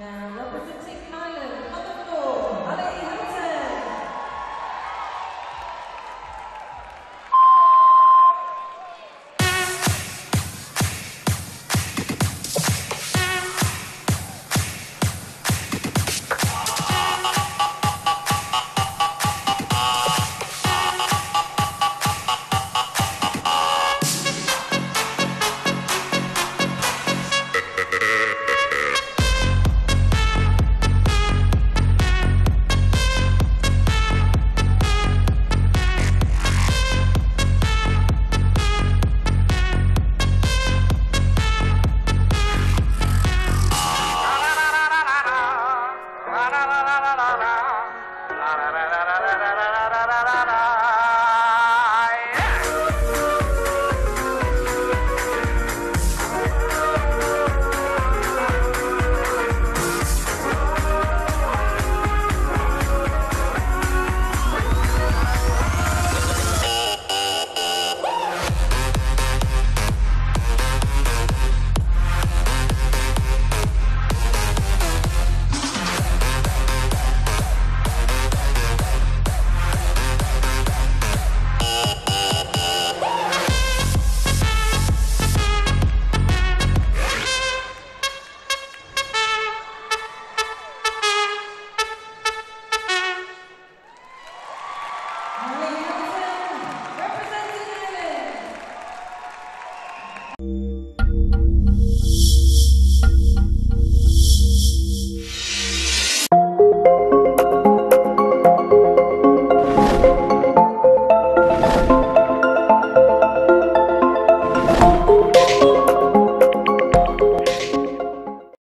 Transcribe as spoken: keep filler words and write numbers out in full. Now representing